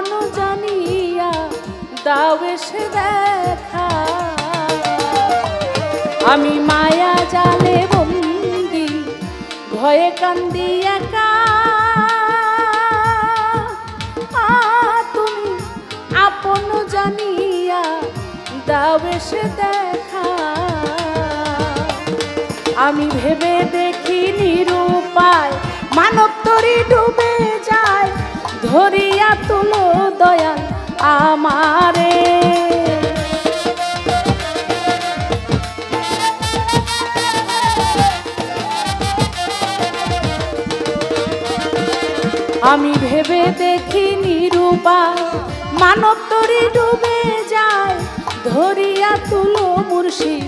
এখনো জানিয়া দাও এসে দেখা আমি মায়া জালে বন্দি ভয়ে কান্দি একা তুমি আপন জানিয়া দাও এসে দেখা আমি ভেবে দেখি নিরূপায় মানব তরি ডুবে যায় ধরিয়া তুলো দয়াল আমারে আমি ভেবে দেখি নিরূপায় মানব তরি ডুবে যায় ধরিয়া তুলো মুর্শিদ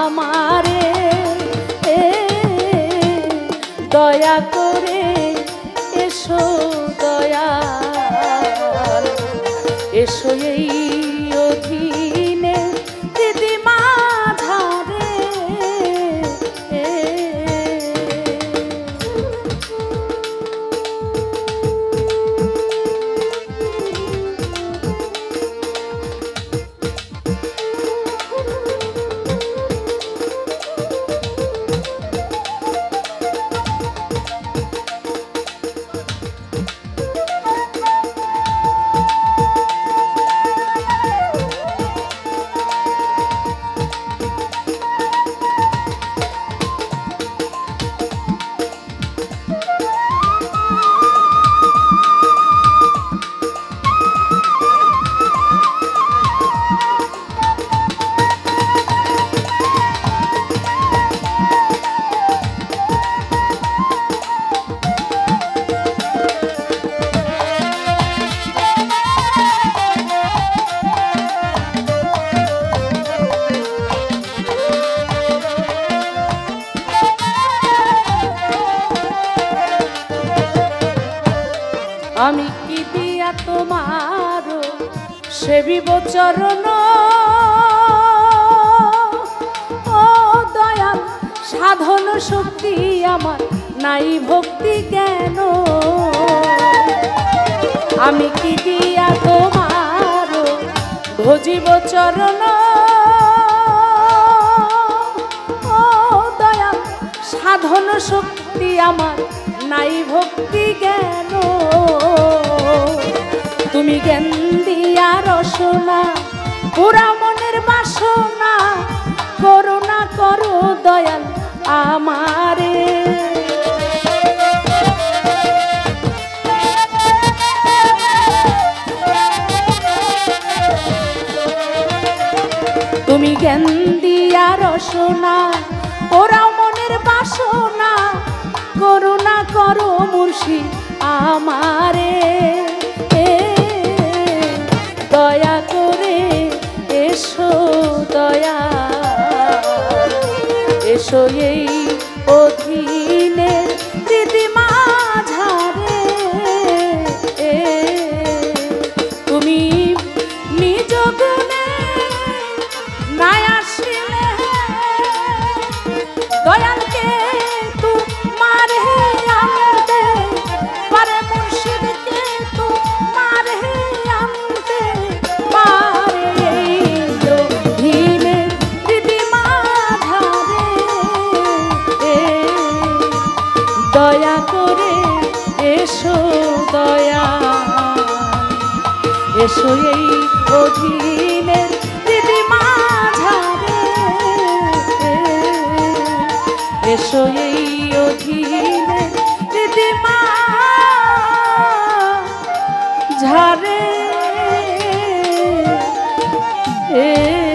আমারে দয়া করে এসো দয়াল এসো এই অধীনে দিদিমা ধারে আমি কি দিয়া তোমার সেবিব চরণ ও দয়াল সাধন শক্তি আমার নাই ভক্তি জ্ঞান আমি কি দিয়া তোমার ভজিব চরণ ও দয়াল সাধন শক্তি আমার নাই ভক্তি জ্ঞান তুমি জ্ঞান দিয়া রসনা পুরা মনের বাসনা করুণা করো দয়াল আমারে তুমি জ্ঞান দিয়া রসনা পুরা মনের বাসনা করুণা করো মুর্শিদ আমারে দয়া করে এসো দয়াল এসো এই অধীনে দিদিমা ধারে তুমি নিজ গুণে না আসিলে দয়ালকে দয়া করে এসো দয়াল এসো এই অধীনে দিদিমা ধারে এসো এই অধীনে দিদিমা ধারে